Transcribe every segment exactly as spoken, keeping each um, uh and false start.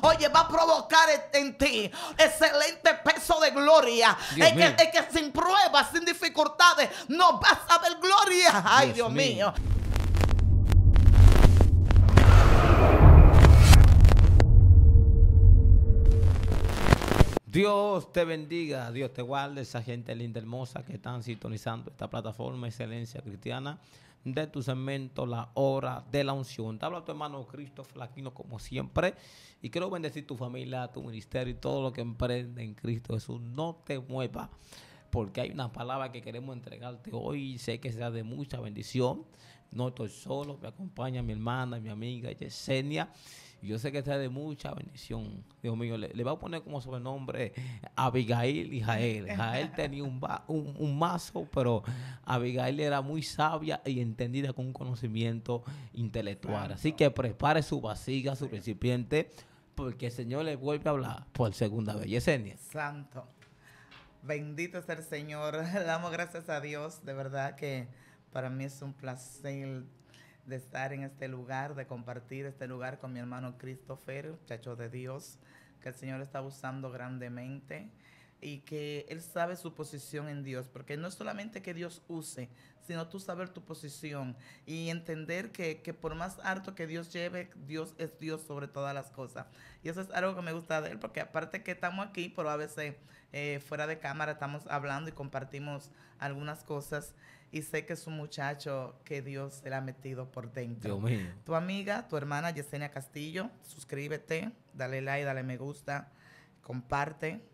Oye, va a provocar en ti excelente peso de gloria. Es que, es que sin pruebas, sin dificultades, no vas a ver gloria. Ay, Dios, Dios mío. mío. Dios te bendiga, Dios te guarde, esa gente linda, hermosa que están sintonizando esta plataforma Excelencia Cristiana de tu segmento La Hora de la Unción. Te habla tu hermano Cristo Flaquino como siempre y quiero bendecir tu familia, tu ministerio y todo lo que emprende en Cristo Jesús. No te muevas porque hay una palabra que queremos entregarte hoy y sé que será de mucha bendición. No estoy solo, me acompaña mi hermana, mi amiga Yesenia. Yo sé que está de mucha bendición. Dios mío, le, le voy a poner como sobrenombre Abigail y Jael. Jael tenía un, ba, un, un mazo, pero Abigail era muy sabia y entendida con un conocimiento intelectual. Así que prepare su vasija, su recipiente, porque el Señor le vuelve a hablar por segunda vez. Yesenia. Santo. Bendito es el Señor. Le damos gracias a Dios. De verdad que para mí es un placer de estar en este lugar, de compartir este lugar con mi hermano Christopher, muchacho de Dios, que el Señor está usando grandemente y que Él sabe su posición en Dios, porque no es solamente que Dios use, sino tú saber tu posición y entender que, que por más harto que Dios lleve, Dios es Dios sobre todas las cosas. Y eso es algo que me gusta de Él, porque aparte que estamos aquí, pero a veces eh, fuera de cámara estamos hablando y compartimos algunas cosas. Y sé que es un muchacho que Dios se le ha metido por dentro. Dios mío. Tu amiga, tu hermana Yesenia Castillo, suscríbete, dale like, dale me gusta, comparte,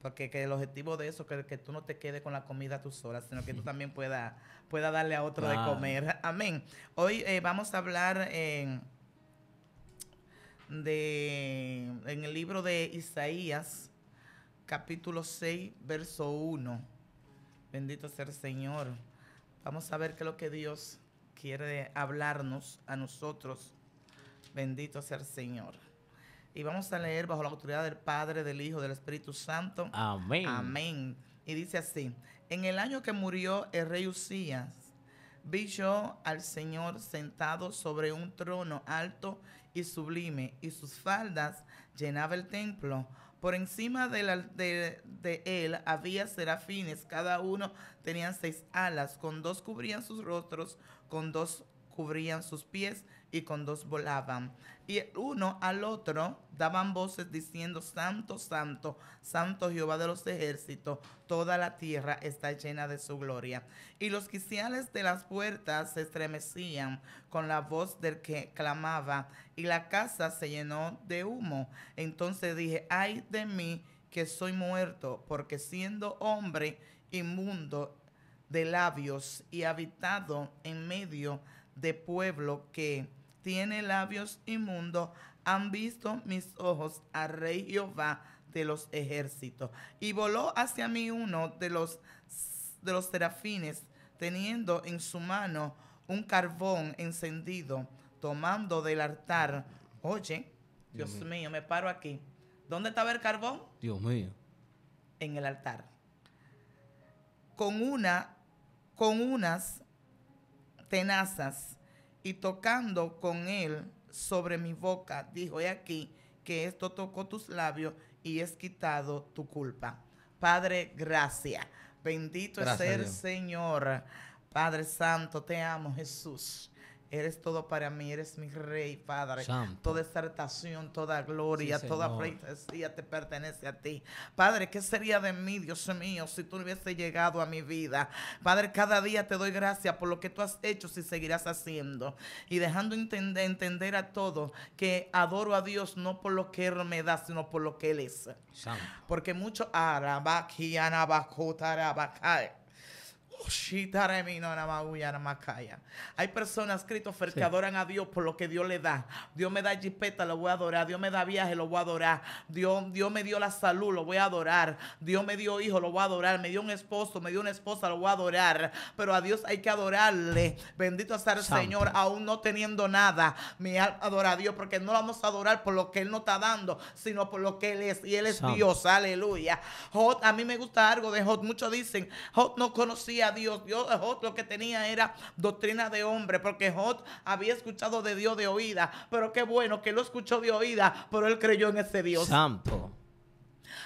porque que el objetivo de eso es que, que tú no te quedes con la comida tú sola, sino que tú también puedas pueda darle a otro ah. de comer. Amén. Hoy eh, vamos a hablar eh, de, en el libro de Isaías, capítulo seis, verso uno. Bendito sea el Señor. Vamos a ver qué es lo que Dios quiere hablarnos a nosotros. Bendito sea el Señor. Y vamos a leer bajo la autoridad del Padre, del Hijo, del Espíritu Santo. Amén. Amén. Y dice así: en el año que murió el rey Uzías, vi yo al Señor sentado sobre un trono alto y sublime, y sus faldas llenaba el templo. Por encima de, la, de, de él había serafines, cada uno tenían seis alas, con dos cubrían sus rostros, con dos cubrían sus pies y con dos volaban. Y el uno al otro daban voces diciendo: Santo, Santo, Santo Jehová de los ejércitos, toda la tierra está llena de su gloria. Y los quiciales de las puertas se estremecían con la voz del que clamaba, y la casa se llenó de humo. Entonces dije: ay de mí, que soy muerto, porque siendo hombre inmundo de labios y habitado en medio de pueblo que tiene labios inmundos, han visto mis ojos al Rey Jehová de los ejércitos. Y voló hacia mí uno de los, de los serafines, teniendo en su mano un carbón encendido, tomando del altar. Oye, Dios, Dios mío. mío, me paro aquí. ¿Dónde estaba el carbón? Dios mío. En el altar. Con una, con unas tenazas, y tocando con él sobre mi boca, dijo: he aquí que esto tocó tus labios y es quitado tu culpa. Padre, gracias. Bendito es el Señor. Padre Santo, te amo, Jesús. Eres todo para mí, eres mi Rey, Padre. Santo. Toda exaltación, toda gloria, sí, toda pleitesía te pertenece a ti. Padre, ¿qué sería de mí, Dios mío, si tú hubiese llegado a mi vida? Padre, cada día te doy gracias por lo que tú has hecho y seguirás haciendo. Y dejando entender, entender a todos que adoro a Dios no por lo que Él me da, sino por lo que Él es. Santo. Porque mucho arabaki, anabacota, arabakai. Hay personas, Christopher, sí, que adoran a Dios por lo que Dios le da. Dios me da jipeta, lo voy a adorar. Dios me da viaje, lo voy a adorar. Dios, Dios me dio la salud, lo voy a adorar. Dios me dio hijo, lo voy a adorar. Me dio un esposo, me dio una esposa, lo voy a adorar. Pero a Dios hay que adorarle. Bendito sea el Señor, aún no teniendo nada. Mi alma adora a Dios, porque no lo vamos a adorar por lo que Él nos está dando, sino por lo que Él es. Y Él es Santo. Dios, aleluya. Hot, a mí me gusta algo de Hot. Muchos dicen: Hot no conocía a Dios. Dios Jot lo que tenía era doctrina de hombre, porque Jot había escuchado de Dios de oída, pero qué bueno que lo escuchó de oída, pero él creyó en ese Dios. Santo.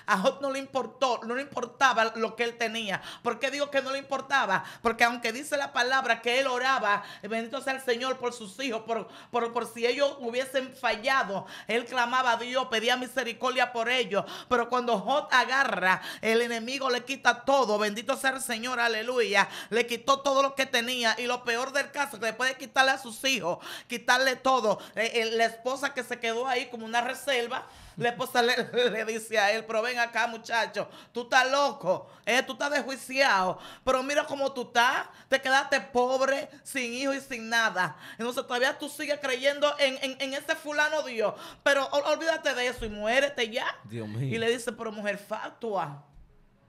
A Job no le importó, no le importaba lo que él tenía. ¿Por qué digo que no le importaba? Porque aunque dice la palabra que él oraba, bendito sea el Señor, por sus hijos, por, por, por si ellos hubiesen fallado, él clamaba a Dios, pedía misericordia por ellos. Pero cuando Job agarra, el enemigo le quita todo, bendito sea el Señor, aleluya, le quitó todo lo que tenía. Y lo peor del caso, que después de quitarle a sus hijos, quitarle todo, eh, eh, la esposa que se quedó ahí como una reserva, la esposa le, le dice a él: pero ven acá, muchacho, tú estás loco, eh, tú estás desjuiciado, pero mira cómo tú estás, te quedaste pobre, sin hijo y sin nada. Entonces todavía tú sigues creyendo en, en, en ese fulano Dios, pero ol, olvídate de eso y muérete ya. Dios mío. Y le dice: pero mujer fatua,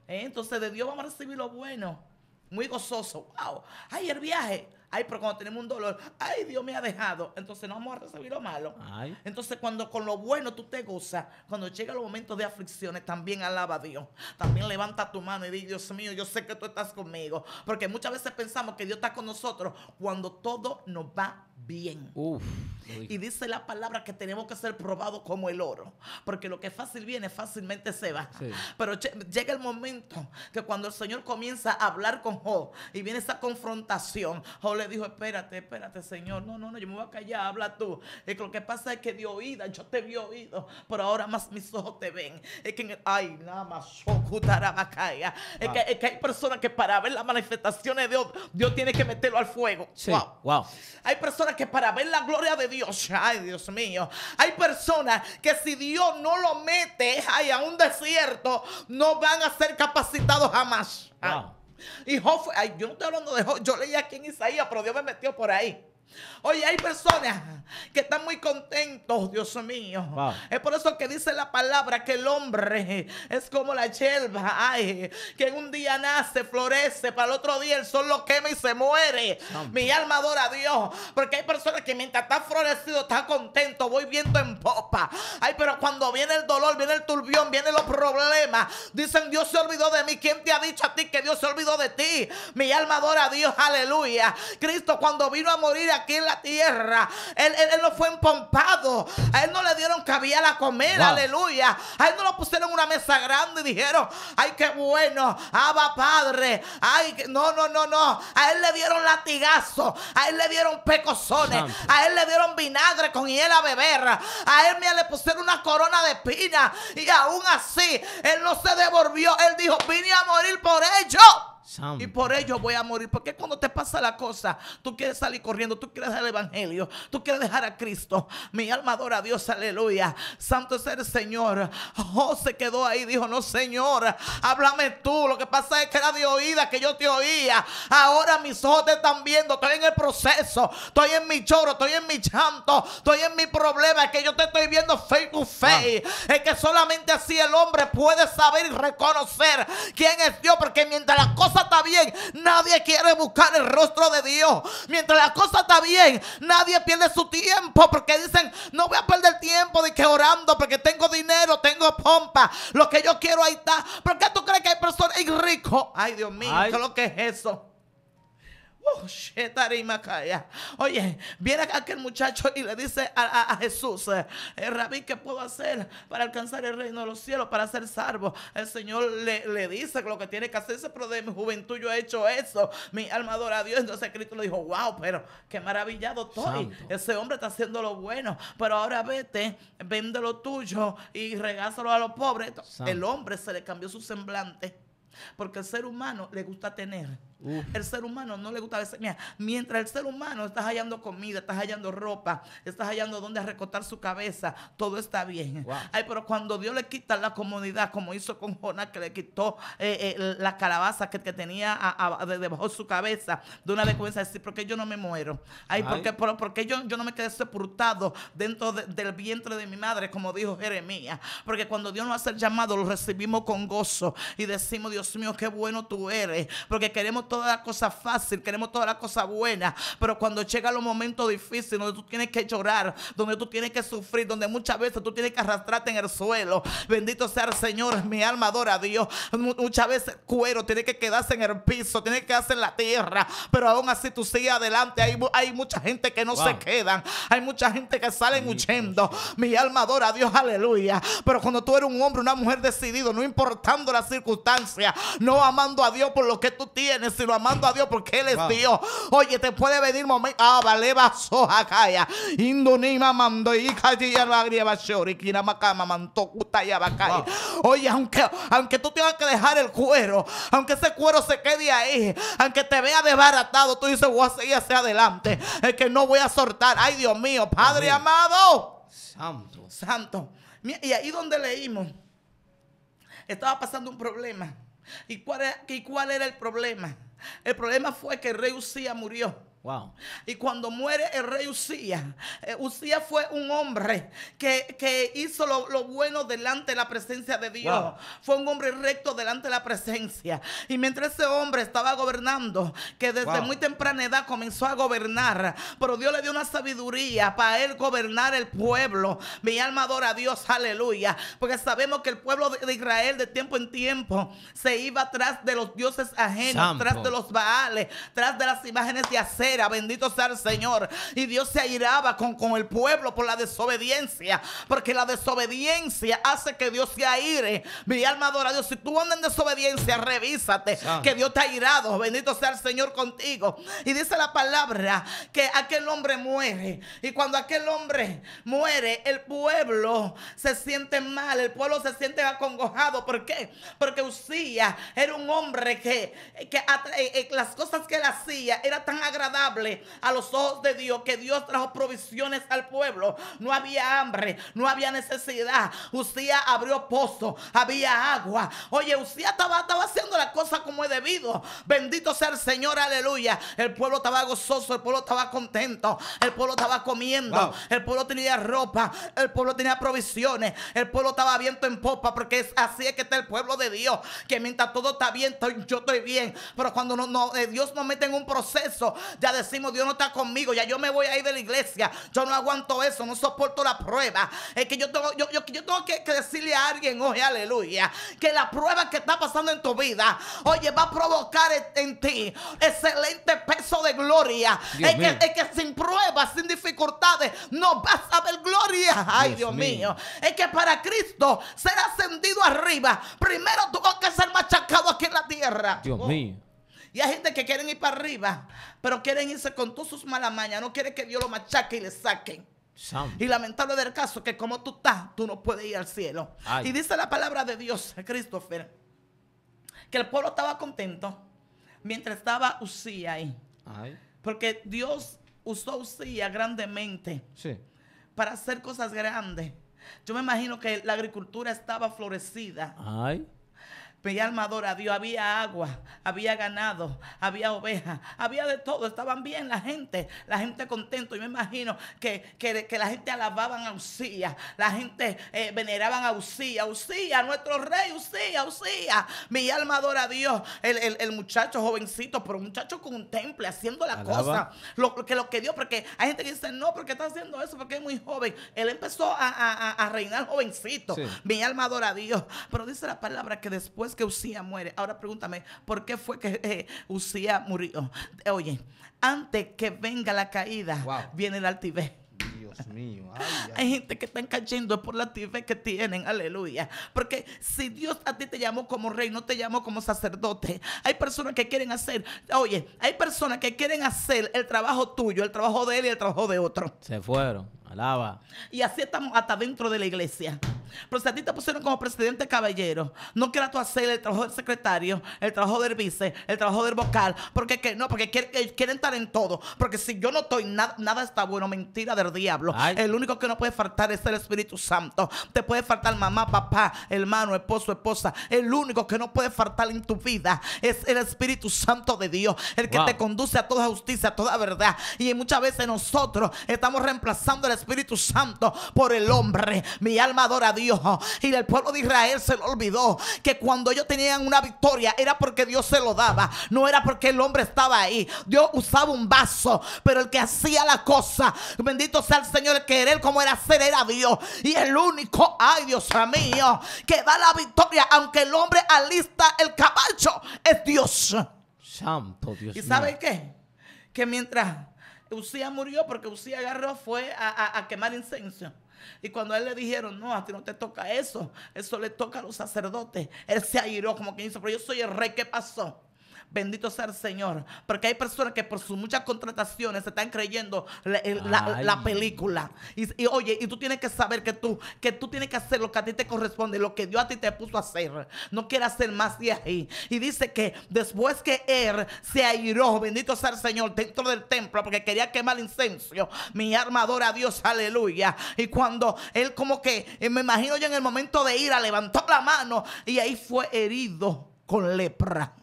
eh, entonces de Dios vamos a recibir lo bueno. Muy gozoso, wow, ay, el viaje. Ay, pero cuando tenemos un dolor, ay, Dios me ha dejado. Entonces no vamos a recibir lo malo. Ay. Entonces cuando con lo bueno tú te gozas, cuando llegan los momentos de aflicciones, también alaba a Dios. También levanta tu mano y di: Dios mío, yo sé que tú estás conmigo. Porque muchas veces pensamos que Dios está con nosotros cuando todo nos va bien. Uf. Y dice la palabra que tenemos que ser probados como el oro, porque lo que fácil viene fácilmente se va. Sí. Pero llega el momento que cuando el Señor comienza a hablar con Job y viene esa confrontación, Job le dijo: espérate, espérate, Señor, no, no, no, yo me voy a callar, habla tú. Es que lo que pasa es que de oída yo te vi oído, pero ahora más mis ojos te ven. Es que, ay, nada más, es que, es que hay personas que para ver las manifestaciones de Dios, Dios tiene que meterlo al fuego. Sí. Wow. Wow. Hay personas que para ver la gloria de Dios, ay, Dios mío, hay personas que si Dios no lo mete, ay, a un desierto, no van a ser capacitados jamás. Wow. Y Job, ay, yo no estoy hablando de Job, yo leí aquí en Isaías, pero Dios me metió por ahí. Oye, hay personas que están muy contentos, Dios mío. Wow. Es por eso que dice la palabra que el hombre es como la hierba, ay, que un día nace, florece, para el otro día el sol lo quema y se muere. Santo. Mi alma adora a Dios, porque hay personas que mientras está florecido, está contento, voy viento en popa. Ay, pero cuando viene el dolor, viene el turbión, vienen los problemas, dicen: Dios se olvidó de mí. ¿Quién te ha dicho a ti que Dios se olvidó de ti? Mi alma adora a Dios, aleluya. Cristo, cuando vino a morir aquí en la tierra, él, él, él no fue empompado, a él no le dieron caviar a comer. Wow. Aleluya, a él no lo pusieron en una mesa grande y dijeron: ay, qué bueno, Abba Padre. Ay, no, no, no, no, a él le dieron latigazo, a él le dieron pecosones, a él le dieron vinagre con hiel a beber, a él mira, le pusieron una corona de espinas, y aún así él no se devolvió. Él dijo: vine a morir por ello. Y por ello voy a morir. Porque cuando te pasa la cosa, tú quieres salir corriendo, tú quieres dejar el evangelio, tú quieres dejar a Cristo. Mi alma adora a Dios, aleluya. Santo es el Señor. José se quedó ahí, dijo: no, Señor, háblame tú. Lo que pasa es que era de oída que yo te oía, ahora mis ojos te están viendo. Estoy en el proceso, estoy en mi choro, estoy en mi llanto, estoy en mi problema. Es que yo te estoy viendo face to face. Es que solamente así el hombre puede saber y reconocer quién es Dios. Porque mientras las cosas está bien, nadie quiere buscar el rostro de Dios. Mientras la cosa está bien, nadie pierde su tiempo, porque dicen: no voy a perder tiempo de que orando, porque tengo dinero, tengo pompa, lo que yo quiero ahí está. ¿Por qué tú crees que hay personas ricos? Ay, Dios mío, ¿qué es lo que es eso? Oh, shit, oye, viene aquel muchacho y le dice a, a, a Jesús: eh, Rabí, ¿qué puedo hacer para alcanzar el reino de los cielos, para ser salvo? El Señor le, le dice que lo que tiene que hacerse, pero de mi juventud yo he hecho eso. Mi alma adora a Dios. Entonces Cristo le dijo: wow, pero qué maravillado estoy. Santo. Ese hombre está haciendo lo bueno, pero ahora vete, vende lo tuyo y regásalo a los pobres. Santo. El hombre se le cambió su semblante, porque el ser humano le gusta tener. Uh. El ser humano no le gusta a veces. Mira, mientras el ser humano está hallando comida, está hallando ropa, está hallando dónde recortar su cabeza, todo está bien. Wow. Ay, pero cuando Dios le quita la comodidad, como hizo con Jonás, que le quitó eh, eh, la calabaza que, que tenía a, a, de debajo de su cabeza, de una vez comienza a decir: ¿por qué yo no me muero? Ay, Ay. ¿por qué, por, por qué yo, yo no me quedé sepultado dentro de, del vientre de mi madre, como dijo Jeremías? Porque cuando Dios nos hace el llamado, lo recibimos con gozo y decimos: Dios mío, qué bueno tú eres, porque queremos toda la cosa fácil, queremos toda la cosa buena, pero cuando llega los momentos difíciles, donde tú tienes que llorar, donde tú tienes que sufrir, donde muchas veces tú tienes que arrastrarte en el suelo, bendito sea el Señor, mi alma adora a Dios. Muchas veces el cuero tiene que quedarse en el piso, tiene que quedarse en la tierra, pero aún así tú sigues adelante. Hay, hay mucha gente que no wow. se quedan, hay mucha gente que salen huyendo. Mi alma adora a Dios, aleluya. Pero cuando tú eres un hombre, una mujer decidido, no importando las circunstancias, no amando a Dios por lo que tú tienes, sino amando a Dios porque Él es wow. Dios. Oye, te puede venir momento. Ah, vale, vaso, acaya. Indunima mando y calla la grieva shori, quina macama, manto, cutaya, bacaya. Oye, aunque, aunque tú tengas que dejar el cuero, aunque ese cuero se quede ahí, aunque te vea desbaratado, tú dices, voy a seguir hacia adelante. Es que no voy a soltar. Ay, Dios mío, Padre Amén. amado. Santo. Santo. Y ahí donde leímos, estaba pasando un problema. ¿Y cuál era, y cuál era el problema? El problema fue que el rey Uzías murió. Wow. Y cuando muere el rey Uzías, eh, Uzías fue un hombre que, que hizo lo, lo bueno delante de la presencia de Dios. Wow. Fue un hombre recto delante de la presencia. Y mientras ese hombre estaba gobernando, que desde wow. muy temprana edad comenzó a gobernar, pero Dios le dio una sabiduría para él gobernar el pueblo. Mi alma adora a Dios, aleluya. Porque sabemos que el pueblo de Israel de tiempo en tiempo se iba atrás de los dioses ajenos, atrás de los baales, tras de las imágenes de acero. Bendito sea el Señor. Y Dios se airaba con, con el pueblo por la desobediencia, porque la desobediencia hace que Dios se aire. Mi alma adora a Dios. Si tú andas en desobediencia, revísate, San. que Dios te ha airado. Bendito sea el Señor contigo. Y dice la palabra que aquel hombre muere, y cuando aquel hombre muere, el pueblo se siente mal, el pueblo se siente acongojado. ¿Por qué? Porque Uzías era un hombre que, que las cosas que él hacía era tan agradable a los ojos de Dios, que Dios trajo provisiones al pueblo. No había hambre, no había necesidad. Uzías abrió pozo, había agua. Oye, Uzías estaba, estaba haciendo la cosa como es debido. Bendito sea el Señor, aleluya. El pueblo estaba gozoso, el pueblo estaba contento, el pueblo estaba comiendo, wow. el pueblo tenía ropa, el pueblo tenía provisiones, el pueblo estaba viento en popa, porque es así es que está el pueblo de Dios, que mientras todo está bien, yo estoy bien. Pero cuando no, no, eh, Dios nos mete en un proceso, ya decimos, Dios no está conmigo, ya yo me voy a ir de la iglesia, yo no aguanto eso, no soporto la prueba. Es que yo tengo, yo, yo, yo tengo que, que decirle a alguien hoy, aleluya, que la prueba que está pasando en tu vida, oye, va a provocar en ti excelente peso de gloria. Es que, es que sin pruebas, sin dificultades, no vas a ver gloria. Ay, Dios, Dios mío. mío. Es que para Cristo ser ascendido arriba, primero tuvo que ser machacado aquí en la tierra. Dios oh. mío. Y hay gente que quieren ir para arriba, pero quieren irse con todas sus malas mañas. No quieren que Dios lo machaque y le saquen. Sam. Y lamentable del caso que como tú estás, tú no puedes ir al cielo. Ay. Y dice la palabra de Dios, Christopher, que el pueblo estaba contento mientras estaba Uzías ahí. Ay. Porque Dios usó a Uzías grandemente sí. para hacer cosas grandes. Yo me imagino que la agricultura estaba florecida. Ay. Mi alma adora a Dios. Había agua, había ganado, había ovejas, había de todo. Estaban bien la gente, la gente contento. Yo me imagino que, que, que la gente alababan a Uzías, la gente eh, veneraban a Uzías. Uzías, nuestro rey, Uzías, Uzías. Mi alma adora a Dios. El, el, el muchacho jovencito, pero un muchacho con temple, haciendo la Alaba. cosa, lo que, lo que Dios, porque hay gente que dice, no, porque está haciendo eso, porque es muy joven. Él empezó a, a, a reinar jovencito. Sí. Mi alma adora a Dios. Pero dice la palabra que después que Uzías muere. Ahora pregúntame, ¿por qué fue que eh, Uzías murió? Oye, antes que venga la caída, wow. viene el altivez. Dios mío. Ay, ay. Hay gente que están cayendo por la altivez que tienen, aleluya. Porque si Dios a ti te llamó como rey, no te llamó como sacerdote. Hay personas que quieren hacer, oye, hay personas que quieren hacer el trabajo tuyo, el trabajo de él y el trabajo de otro. Se fueron, alaba. Y así estamos hasta dentro de la iglesia. Pero si a ti te pusieron como presidente caballero, no quieras tú hacer el trabajo del secretario, el trabajo del vice, el trabajo del vocal, porque que, no, porque quieren, quieren estar en todo, porque si yo no estoy, nada, nada está bueno, mentira del diablo. Ay. El único que no puede faltar es el Espíritu Santo. Te puede faltar mamá, papá, hermano, esposo, esposa. El único que no puede faltar en tu vida es el Espíritu Santo de Dios, el que wow. te conduce a toda justicia, a toda verdad. Y muchas veces nosotros estamos reemplazando el Espíritu Santo por el hombre. Mi alma adora a Dios. Dios. Y el pueblo de Israel se lo olvidó, que cuando ellos tenían una victoria era porque Dios se lo daba, no era porque el hombre estaba ahí. Dios usaba un vaso, pero el que hacía la cosa, bendito sea el Señor, el querer como era hacer era Dios, y el único, ay Dios mío, que da la victoria aunque el hombre alista el caballo, es Dios. Santo Dios. ¿Y saben qué? Que mientras Uzías murió, porque Uzías agarró fue a, a, a quemar incenso. Y cuando a él le dijeron, no, a ti no te toca eso, eso le toca a los sacerdotes, él se airó como quien hizo, pero yo soy el rey. ¿Qué pasó? Bendito sea el Señor, porque hay personas que por sus muchas contrataciones se están creyendo la, la, la película. Y, y oye, y tú tienes que saber que tú, que tú tienes que hacer lo que a ti te corresponde, lo que Dios a ti te puso a hacer. No quieras hacer más de ahí. Y dice que después que él se airó, bendito sea el Señor, dentro del templo, porque quería quemar incenso, mi alma adora a Dios, aleluya. Y cuando él como que, me imagino yo en el momento de ira, levantó la mano y ahí fue herido con lepra.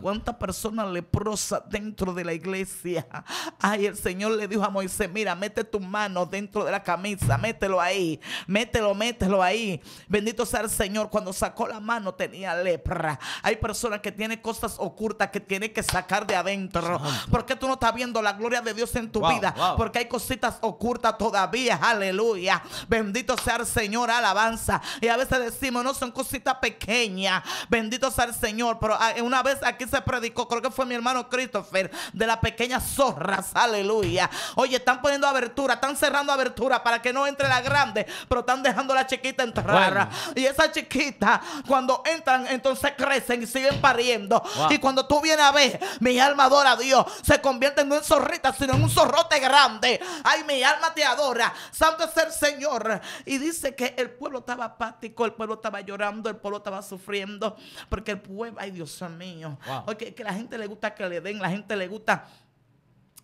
¿Cuántas personas leprosas dentro de la iglesia? Ay, el Señor le dijo a Moisés, mira, mete tus manos dentro de la camisa, mételo ahí, mételo, mételo ahí. Bendito sea el Señor, cuando sacó la mano tenía lepra. Hay personas que tienen cosas ocultas que tienen que sacar de adentro. ¿Por qué tú no estás viendo la gloria de Dios en tu wow, vida? Wow. Porque hay cositas ocultas todavía, aleluya. Bendito sea el Señor, alabanza. Y a veces decimos, no, son cositas pequeñas. Bendito sea el Señor, pero una vez aquí se predicó, creo que fue mi hermano Christopher, de las pequeñas zorras, aleluya. Oye, están poniendo abertura, están cerrando abertura para que no entre la grande, pero están dejando la chiquita entrar. Bueno. Y esa chiquita, cuando entran, entonces crecen y siguen pariendo. Wow. Y cuando tú vienes a ver, mi alma adora a Dios, se convierte no en zorrita, sino en un zorrote grande. Ay, mi alma te adora, santo es el Señor. Y dice que el pueblo estaba apático, el pueblo estaba llorando, el pueblo estaba sufriendo, porque el pueblo, ay Dios mío. Wow. Porque que la gente le gusta que le den, la gente le gusta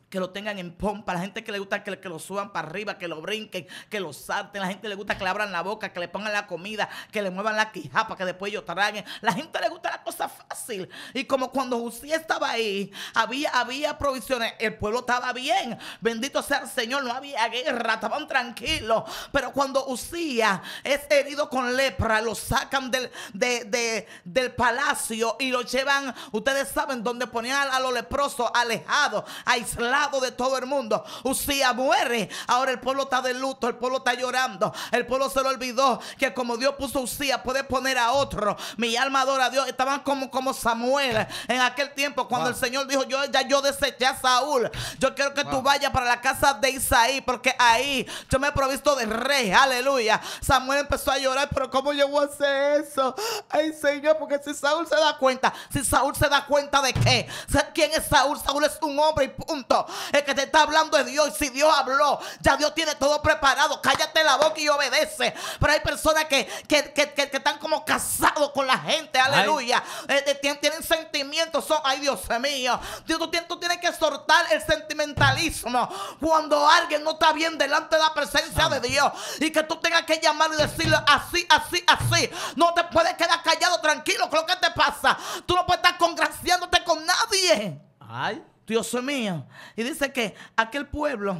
que lo tengan en pompa, la gente que le gusta que, que lo suban para arriba, que lo brinquen, que lo salten, la gente le gusta que le abran la boca, que le pongan la comida, que le muevan la quijapa, que después ellos traguen. La gente le gusta la cosa fácil. Y como cuando Uzías estaba ahí, había, había provisiones, el pueblo estaba bien, bendito sea el Señor, no había guerra, estaban tranquilos. Pero cuando Uzías es herido con lepra, lo sacan del, de, de, del palacio y lo llevan, ustedes saben, donde ponían a los leprosos, alejados, aislados de todo el mundo. Uzías muere. Ahora el pueblo está de luto, el pueblo está llorando, el pueblo se lo olvidó que como Dios puso a Uzías puede poner a otro. Mi alma adora a Dios. Estaban como, como Samuel en aquel tiempo cuando wow. el Señor dijo, yo ya yo deseché a Saúl, yo quiero que wow. tú vayas para la casa de Isaí, porque ahí yo me he provisto de rey, aleluya. Samuel empezó a llorar, pero ¿cómo yo voy a hacer eso? Ay Señor, porque si Saúl se da cuenta, si Saúl se da cuenta de qué, ¿quién es Saúl? Saúl es un hombre y punto. El que te está hablando es Dios. Y si Dios habló, ya Dios tiene todo preparado. Cállate la boca y obedece. Pero hay personas que, que, que, que, que están como casados con la gente. Aleluya. Eh, tienen, tienen sentimientos. Son, ay, Dios mío. Dios, tú, tú tienes que soltar el sentimentalismo. Cuando alguien no está bien delante de la presencia ay. de Dios y que tú tengas que llamar y decirle así, así, así. No te puedes quedar callado, tranquilo. ¿Qué es lo que te pasa? Tú no puedes estar congraciándote con nadie. Ay. Dios mío. Y dice que aquel pueblo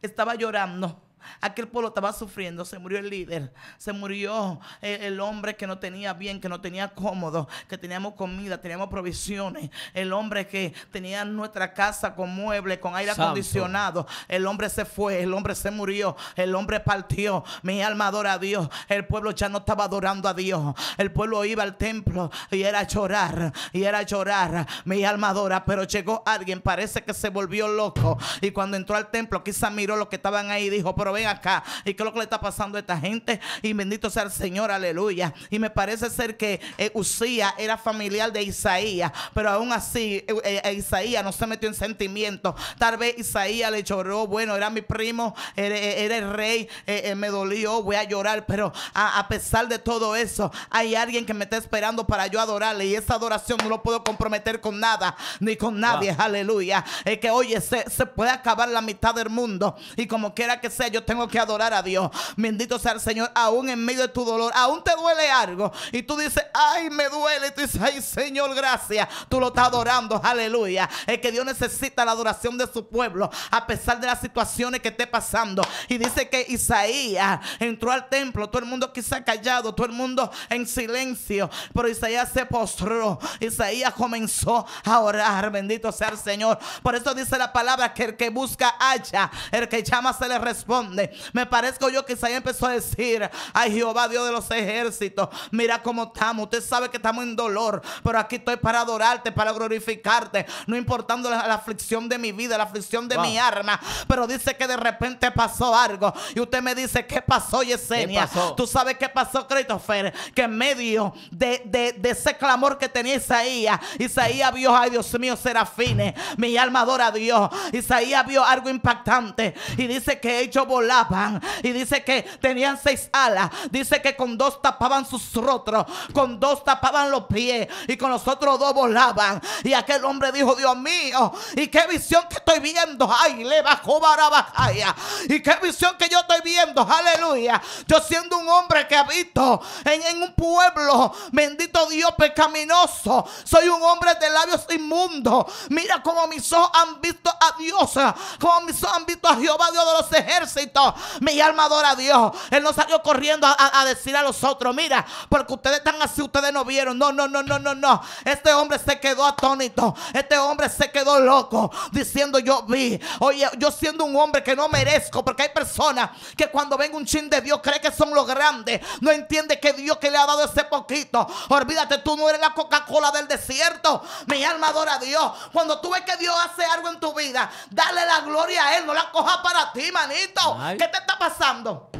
estaba llorando, aquel pueblo estaba sufriendo, se murió el líder, se murió el, el hombre que no tenía bien, que no tenía cómodo, que teníamos comida, teníamos provisiones, el hombre que tenía nuestra casa con muebles, con aire Santo. acondicionado, el hombre se fue, el hombre se murió, el hombre partió. Mi alma adora a Dios. El pueblo ya no estaba adorando a Dios, el pueblo iba al templo y era llorar, y era llorar, mi alma adora. Pero llegó alguien, parece que se volvió loco, y cuando entró al templo quizá miró lo que estaban ahí y dijo, pero ven acá, ¿y qué es lo que le está pasando a esta gente? Y bendito sea el Señor, aleluya. Y me parece ser que eh, Uzías era familiar de Isaías, pero aún así eh, eh, Isaías no se metió en sentimiento. Tal vez Isaías le lloró, bueno, era mi primo, era, era el rey, eh, eh, me dolió, voy a llorar, pero a, a pesar de todo eso, hay alguien que me está esperando para yo adorarle, y esa adoración no lo puedo comprometer con nada, ni con nadie, wow. aleluya. Es eh, que oye, se, se puede acabar la mitad del mundo, y como quiera que sea, yo yo tengo que adorar a Dios. Bendito sea el Señor. Aún en medio de tu dolor, aún te duele algo y tú dices, ay, me duele, y tú dices, ay, Señor, gracias. Tú lo estás adorando, aleluya. Es que Dios necesita la adoración de su pueblo a pesar de las situaciones que esté pasando. Y dice que Isaías entró al templo, todo el mundo quizá callado, todo el mundo en silencio, pero Isaías se postró, Isaías comenzó a orar. Bendito sea el Señor. Por eso dice la palabra que el que busca halla, el que llama se le responde. Me parezco yo que Isaías empezó a decir, ay, Jehová, Dios de los ejércitos, mira cómo estamos, usted sabe que estamos en dolor, pero aquí estoy para adorarte, para glorificarte, no importando la, la aflicción de mi vida, la aflicción de wow. mi alma. Pero dice que de repente pasó algo y usted me dice, ¿qué pasó, Yesenia? ¿Qué pasó? Tú sabes qué pasó, Christopher, que en medio de, de, de ese clamor que tenía Isaías, Isaías vio, ay, Dios mío, serafines, mi alma adora a Dios. Isaías vio algo impactante y dice que ellos volaban, y dice que tenían seis alas, dice que con dos tapaban sus rostros, con dos tapaban los pies y con los otros dos volaban. Y aquel hombre dijo, Dios mío, y qué visión que estoy viendo, ay, le bajó barabajaya, y qué visión que yo estoy viendo, aleluya. Yo siendo un hombre que habito en, en un pueblo, bendito Dios, pecaminoso, soy un hombre de labios inmundos, mira como mis ojos han visto a Dios, como mis ojos han visto a Jehová, Dios de los ejércitos, mi alma adora a Dios. Él no salió corriendo a, a, a decir a los otros, mira, porque ustedes están así, ustedes no vieron, no, no, no, no, no, no. Este hombre se quedó atónito, este hombre se quedó loco, diciendo, yo vi. Oye, yo siendo un hombre que no merezco, porque hay personas que cuando ven un chin de Dios cree que son los grandes, no entiende que Dios que le ha dado ese poquito, olvídate, tú no eres la Coca-Cola del desierto. Mi alma adora a Dios. Cuando tú ves que Dios hace algo en tu vida, dale la gloria a Él, no la cojas para ti, manito. Ay. ¿Qué te está pasando?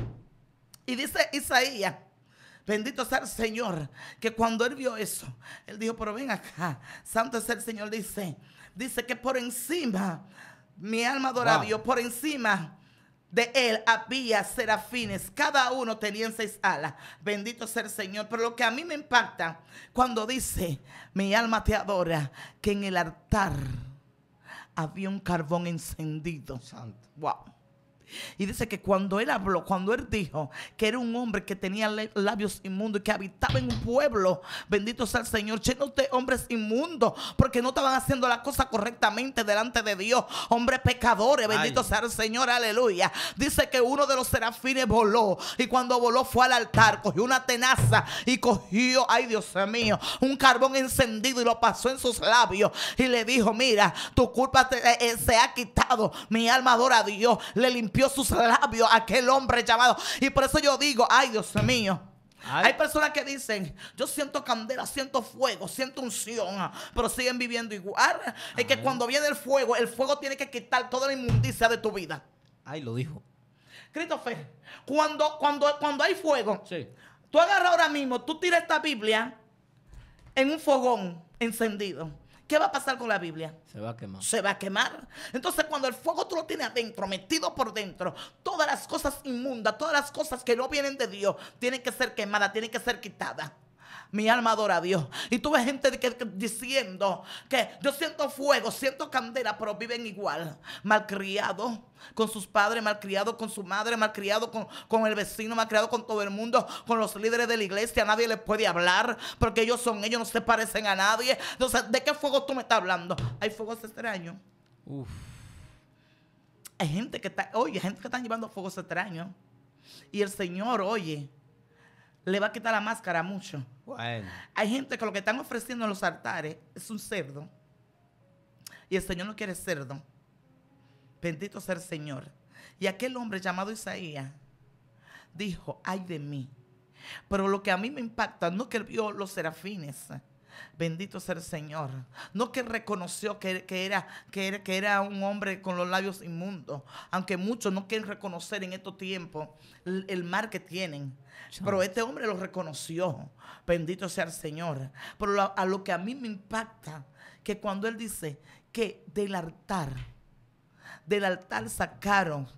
Y dice Isaías, bendito sea el Señor, que cuando él vio eso, él dijo, pero ven acá, santo es el Señor. Dice, dice que por encima, mi alma adora wow. a Dios, por encima de él había serafines, cada uno tenía seis alas. Bendito sea el Señor. Pero lo que a mí me impacta, cuando dice, mi alma te adora, que en el altar había un carbón encendido. Santo. Wow. Y dice que cuando él habló, cuando él dijo que era un hombre que tenía labios inmundos y que habitaba en un pueblo, bendito sea el Señor, lleno de hombres inmundos, porque no estaban haciendo la cosa correctamente delante de Dios, hombres pecadores, bendito Ay. sea el Señor, aleluya. Dice que uno de los serafines voló, y cuando voló fue al altar, cogió una tenaza y cogió, ay, Dios mío, un carbón encendido y lo pasó en sus labios y le dijo, mira, tu culpa te, eh, se ha quitado, mi alma adora a Dios. Le limpió sus labios a aquel hombre llamado. Y por eso yo digo, ay, Dios mío, ay. Hay personas que dicen, yo siento candela, siento fuego, siento unción, pero siguen viviendo igual. Ay. Es que cuando viene el fuego, el fuego tiene que quitar toda la inmundicia de tu vida. Ay, lo dijo Christopher. Cuando, cuando, cuando hay fuego, sí. Tú agarras ahora mismo, tú tiras esta Biblia en un fogón encendido. ¿Qué va a pasar con la Biblia? Se va a quemar. Se va a quemar. Entonces, cuando el fuego tú lo tienes adentro, metido por dentro, todas las cosas inmundas, todas las cosas que no vienen de Dios, tienen que ser quemadas, tienen que ser quitadas. Mi alma adora a Dios. Y tú ves gente que, que, diciendo que yo siento fuego, siento candela, pero viven igual. Malcriados con sus padres, malcriados con su madre, malcriados con, con el vecino, malcriados con todo el mundo, con los líderes de la iglesia. Nadie les puede hablar porque ellos son ellos, no se parecen a nadie. Entonces, ¿de qué fuego tú me estás hablando? Hay fuegos extraños. Uf. Hay gente que está, oye, gente que está llevando fuegos extraños. Y el Señor, oye, le va a quitar la máscara a muchos. Bueno. Hay gente que lo que están ofreciendo en los altares es un cerdo. Y el Señor no quiere cerdo. Bendito sea el Señor. Y aquel hombre llamado Isaías dijo, ay de mí. Pero lo que a mí me impacta no es que él vio los serafines. Bendito sea el Señor. No que reconoció que, que, era, que, era, que era un hombre con los labios inmundos, aunque muchos no quieren reconocer en estos tiempos el, el mal que tienen. Chau. Pero este hombre lo reconoció. Bendito sea el Señor. Pero lo, a lo que a mí me impacta, que cuando él dice que del altar, del altar sacaron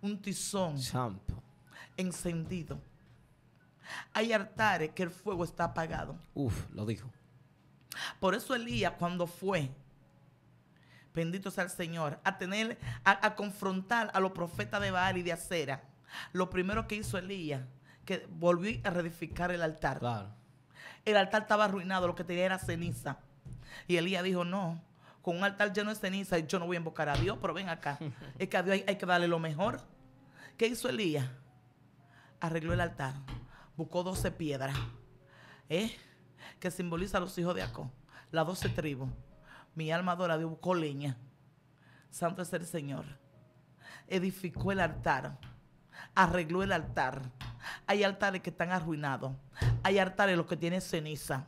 un tizón Chau. encendido. Hay altares que el fuego está apagado. Uf, lo dijo. Por eso Elías, cuando fue, bendito sea el Señor, a tener, a, a confrontar a los profetas de Baal y de Acera. Lo primero que hizo Elías, que volvió a reedificar el altar. Claro. El altar estaba arruinado, lo que tenía era ceniza. Y Elías dijo, no, con un altar lleno de ceniza, yo no voy a invocar a Dios, pero ven acá. Es que a Dios hay, hay que darle lo mejor. ¿Qué hizo Elías? Arregló el altar, buscó doce piedras, ¿eh? que simboliza a los hijos de Acó, las doce tribus. Mi alma adora a Dios, buscó leña. Santo es el Señor. Edificó el altar, arregló el altar. Hay altares que están arruinados, hay altares los que tienen ceniza.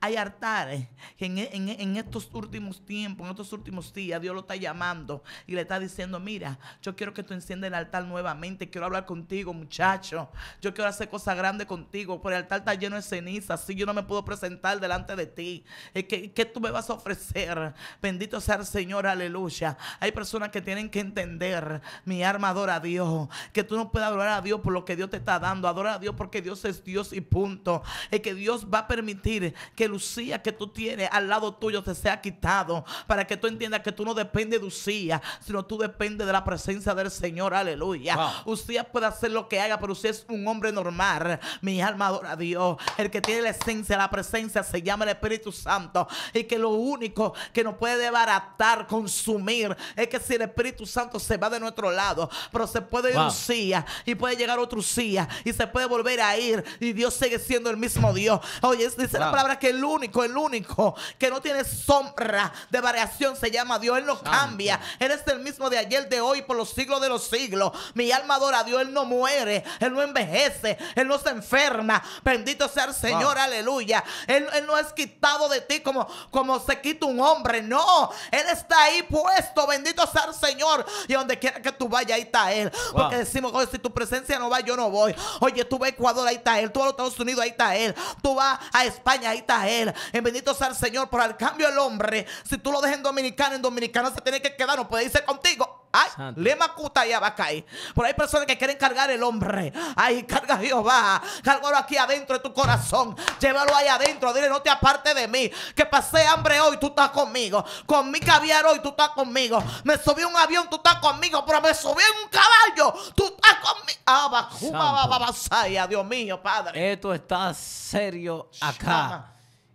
Hay altares que en, en, en estos últimos tiempos, en estos últimos días, Dios lo está llamando y le está diciendo, mira, yo quiero que tú enciendas el altar nuevamente, quiero hablar contigo, muchacho, yo quiero hacer cosas grandes contigo, pero el altar está lleno de ceniza, así yo no me puedo presentar delante de ti. ¿Qué, qué tú me vas a ofrecer? Bendito sea el Señor, aleluya. Hay personas que tienen que entender, mi alma adora a Dios, que tú no puedes adorar a Dios por lo que Dios te está dando, adora a Dios porque Dios es Dios y punto. Es que Dios va a permitir que Lucía que tú tienes al lado tuyo te sea quitado, para que tú entiendas que tú no dependes de Uzías, sino tú dependes de la presencia del Señor, aleluya. Wow. Uzías puede hacer lo que haga, pero Uzías es un hombre normal. Mi alma adora a Dios. El que tiene la esencia, la presencia, se llama el Espíritu Santo, y que lo único que nos puede desbaratar, consumir, es que si el Espíritu Santo se va de nuestro lado, pero se puede ir wow. Uzías, y puede llegar otro Uzías, y se puede volver a ir, y Dios sigue siendo el mismo Dios. Oye, dice wow. la palabra que el único, el único que no tiene sombra de variación se llama Dios. Él no cambia, Él es el mismo de ayer, de hoy, por los siglos de los siglos. Mi alma adora a Dios. Él no muere, Él no envejece, Él no se enferma. Bendito sea el Señor, wow. aleluya. Él, él no es quitado de ti como, como se quita un hombre, no. Él está ahí puesto, bendito sea el Señor, y donde quiera que tú vayas, ahí está Él. Wow. Porque decimos, oye, si tu presencia no va, yo no voy. Oye, tú vas a Ecuador, ahí está Él. Tú vas a los Estados Unidos, ahí está Él. Tú vas a España, ahí está Él. En bendito sea el Señor. Por el cambio del hombre, si tú lo dejas en dominicano, en dominicano se tiene que quedar, no puede irse contigo. Ay, lema cuta y abacay. Por ahí hay personas que quieren cargar el hombre. Ay, carga Jehová, cárgalo aquí adentro de tu corazón, llévalo ahí adentro, dile, no te aparte de mí. Que pasé hambre hoy, tú estás conmigo. Con mi caviar hoy, tú estás conmigo. Me subí a un avión, tú estás conmigo. Pero me subí en un caballo, tú estás conmigo. Abacuma, ababasaya, Dios mío, Padre. Esto está serio acá.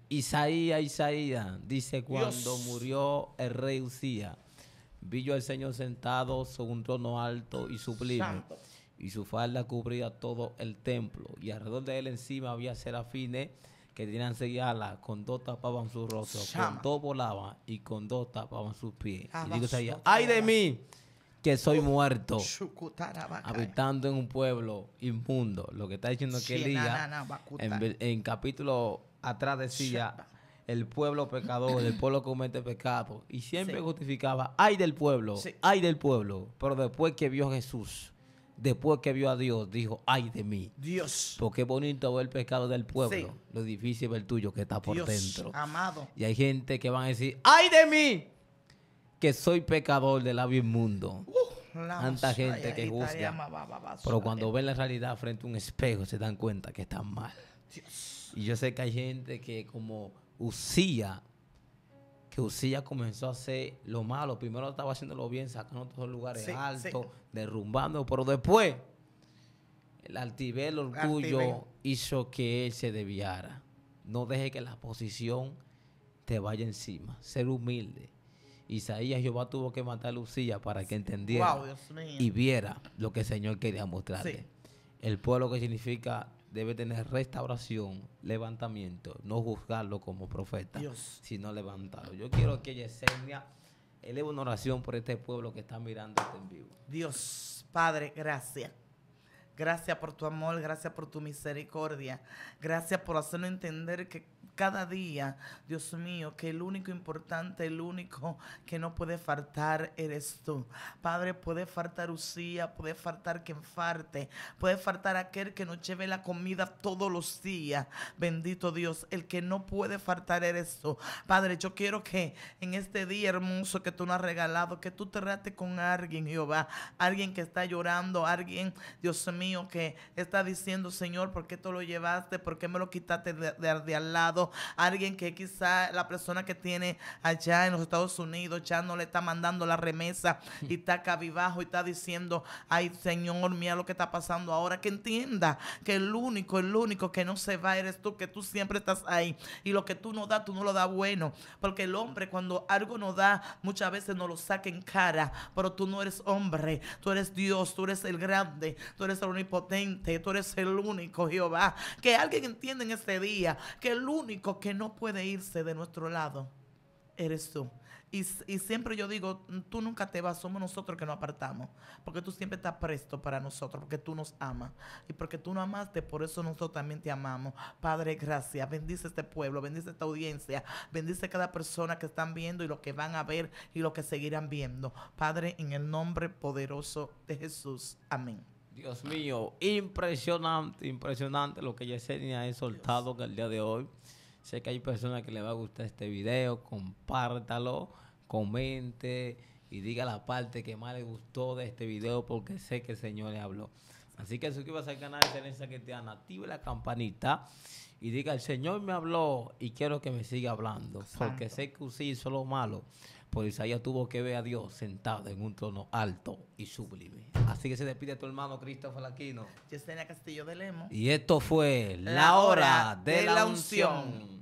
Isaías, Isaías, dice, cuando Dios. murió el rey Uzías, vi yo al Señor sentado sobre un trono alto y sublime, Santo. y su falda cubría todo el templo, y alrededor de él encima había serafines que tenían seis alas, con dos tapaban su rostro, Sama. con dos volaban y con dos tapaban sus pies. Y digo Isaías, ay de mí, que soy muerto, habitando en un pueblo inmundo. Lo que está diciendo que Elías, en, en capítulo atrás decía, el pueblo pecador, el pueblo comete pecado, y siempre sí. justificaba, ay del pueblo, sí. ay del pueblo. Pero después que vio a Jesús, después que vio a Dios, dijo, ay de mí. Dios. Porque es bonito ver el pecado del pueblo, sí. lo difícil es ver el tuyo que está por Dios, dentro. Amado. Y hay gente que van a decir, ay de mí, que soy pecador del labio inmundo. Uh. Tanta gente que juzga, pero cuando ven la realidad frente a un espejo se dan cuenta que están mal. Dios. Y yo sé que hay gente que como Uzías, que Uzías comenzó a hacer lo malo. Primero estaba haciéndolo bien, sacando todos los lugares sí, altos, sí. derrumbando, pero después el altivez, el orgullo Altivé. hizo que él se desviara. No deje que la posición te vaya encima. Ser humilde. Isaías, Jehová tuvo que matar a Uzías para que entendiera wow, y viera lo que el Señor quería mostrarle. Sí. El pueblo, que significa, debe tener restauración, levantamiento, no juzgarlo como profeta, Dios. sino levantarlo. Yo quiero que Yesenia eleve una oración por este pueblo que está mirando este en vivo. Dios, Padre, gracias. Gracias por tu amor, gracias por tu misericordia, gracias por hacernos entender que cada día, Dios mío, que el único importante, el único que no puede faltar eres tú. Padre, puede faltar Uzías, puede faltar quien falte, puede faltar aquel que nos lleve la comida todos los días. Bendito Dios, el que no puede faltar eres tú. Padre, yo quiero que en este día hermoso que tú nos has regalado, que tú te trates con alguien, Jehová, alguien que está llorando, alguien, Dios mío, que está diciendo, Señor, ¿por qué tú lo llevaste? ¿Por qué me lo quitaste de, de, de al lado? pasando, alguien que quizá la persona que tiene allá en los Estados Unidos ya no le está mandando la remesa y está cabibajo y está diciendo, ay Señor, mira lo que está pasando ahora. Que entienda que el único, el único que no se va eres tú, que tú siempre estás ahí y lo que tú no das, tú no lo das bueno, porque el hombre cuando algo no da, muchas veces nos lo saca en cara, pero tú no eres hombre, tú eres Dios, tú eres el grande, tú eres el omnipotente, tú eres el único Jehová. Que alguien entienda en este día que el único que no puede irse de nuestro lado eres tú. Y, y siempre yo digo, tú nunca te vas, somos nosotros que nos apartamos, porque tú siempre estás presto para nosotros, porque tú nos amas, y porque tú nos amaste, por eso nosotros también te amamos. Padre, gracias, bendice este pueblo, bendice esta audiencia, bendice cada persona que están viendo y los que van a ver y los que seguirán viendo. Padre, en el nombre poderoso de Jesús, amén. Dios mío, impresionante, impresionante lo que Yesenia ha exhortado en el día de hoy. Sé que hay personas que les va a gustar este video, compártalo, comente y diga la parte que más les gustó de este video, porque sé que el Señor le habló. Así que suscríbase al canal de Excelencia Cristiana, active la campanita y diga, el Señor me habló y quiero que me siga hablando. Santo. Porque sé que Uzías hizo lo malo, por Isaías tuvo que ver a Dios sentado en un trono alto y sublime. Así que se despide a tu hermano Cristo Flaquino, Yesenia Castillo de Lemos. Y esto fue La Hora de la Unción.